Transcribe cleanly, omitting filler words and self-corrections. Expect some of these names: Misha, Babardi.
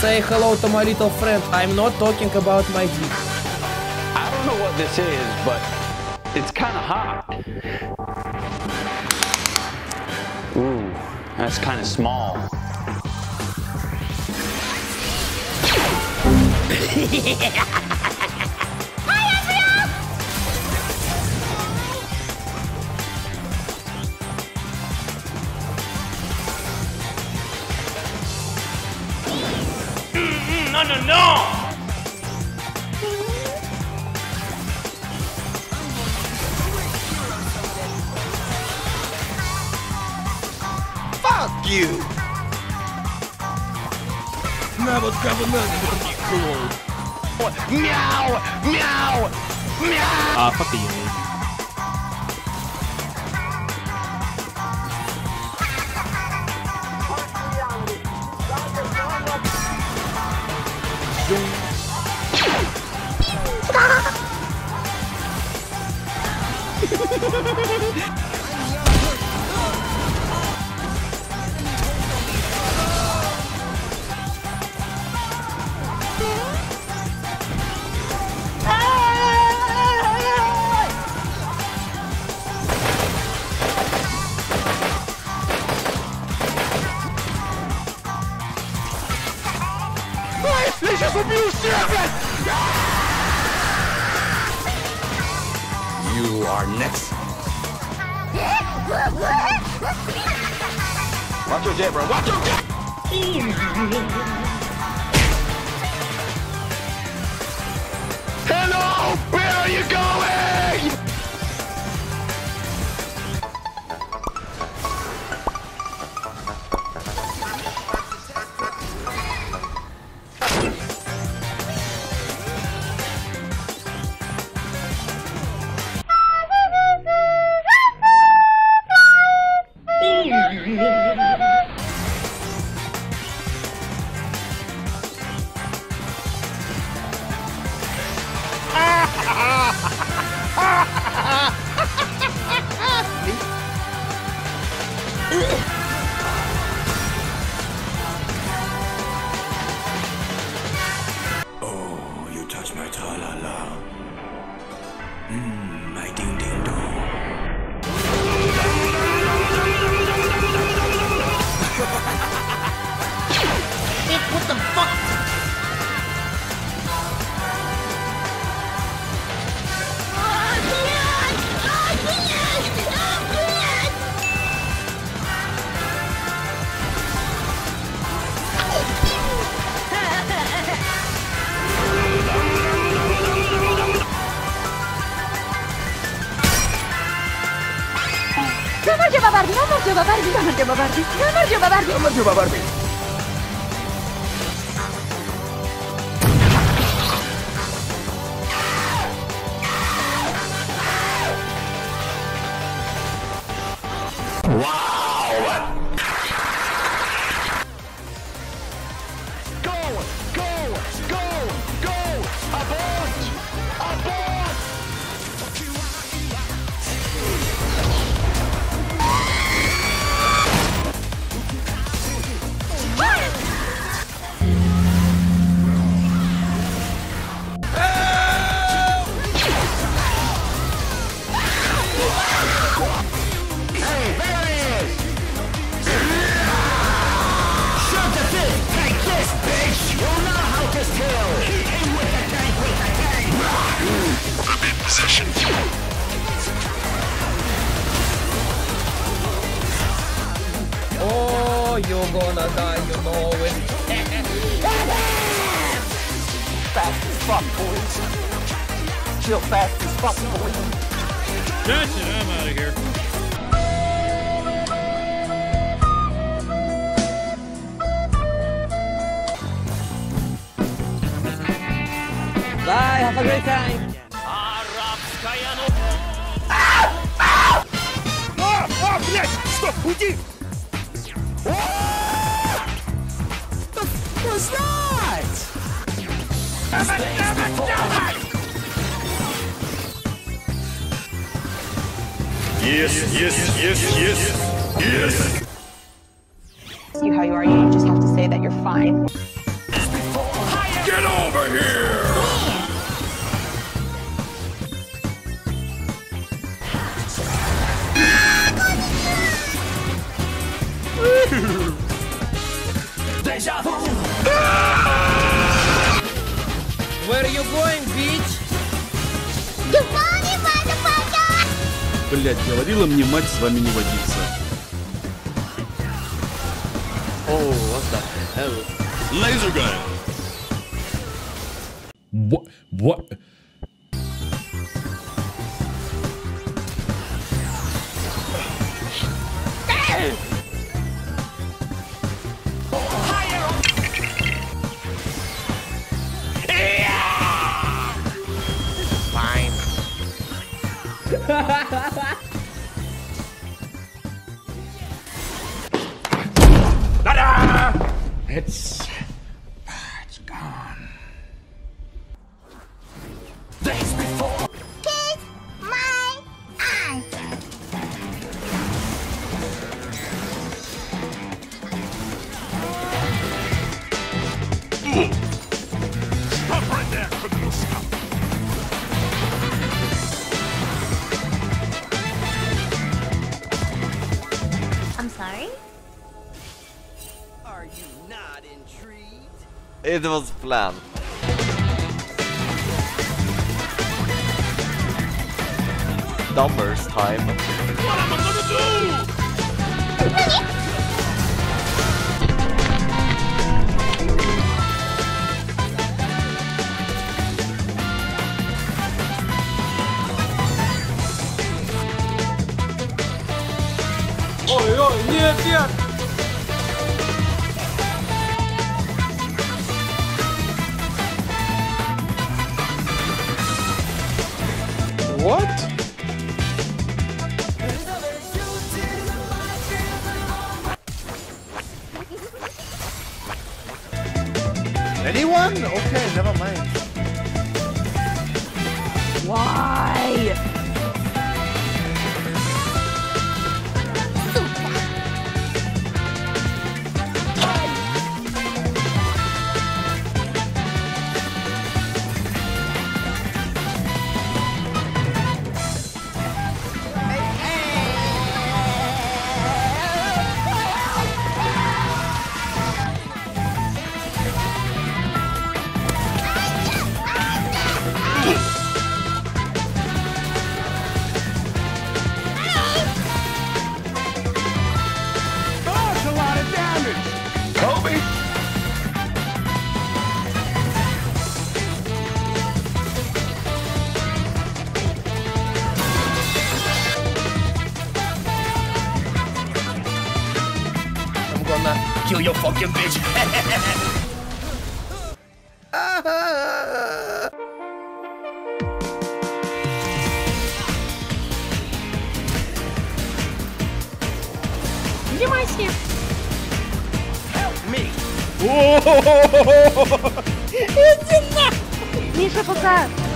Say hello to my little friend. I'm not talking about my dick. I don't know what this is, but it's kind of hot. Ooh, that's kind of small. Hi, Gabriel! No, no, no! Fuck you! Now let's grab another one. Cool. Meow! Meow! Meow! Fuck you. Сейчас убью всех! You are next. Watch your zebra. Watch your Hello, where are you going? Oh, you touch my tra-la-la. My ding-ding-dong. It, what the fuck? Babardi, no more Babardi, no more Babardi, no more Babardi, no more Babardi. Wow! Go, go, go, go! Abort! Abort! You're gonna die, you know it. Fast as fuck, boys. Chill fast as fuck, boys. That's it, I'm out of here. Bye, have a great time. Блядь, стоп, уйди! What's that? Yes. See how you are, you just have to say that you're fine. here! Deja vu! Where are you going, bitch? Goodbye, motherfucker! Блять, говорила мне мать с вами не водиться. Oh, what the hell? Laser gun! What? Fine. It's gone. Days before. Kiss my eyes. Stop right there, criminal scum. I'm sorry? Are you not intrigued? It was planned. Numbers time. What am I gonna do? Ой, ой, нет, нет. What? Anyone? Okay, never mind. Why? Kill your fucking bitch. Help me. Whoa! Misha, what's up?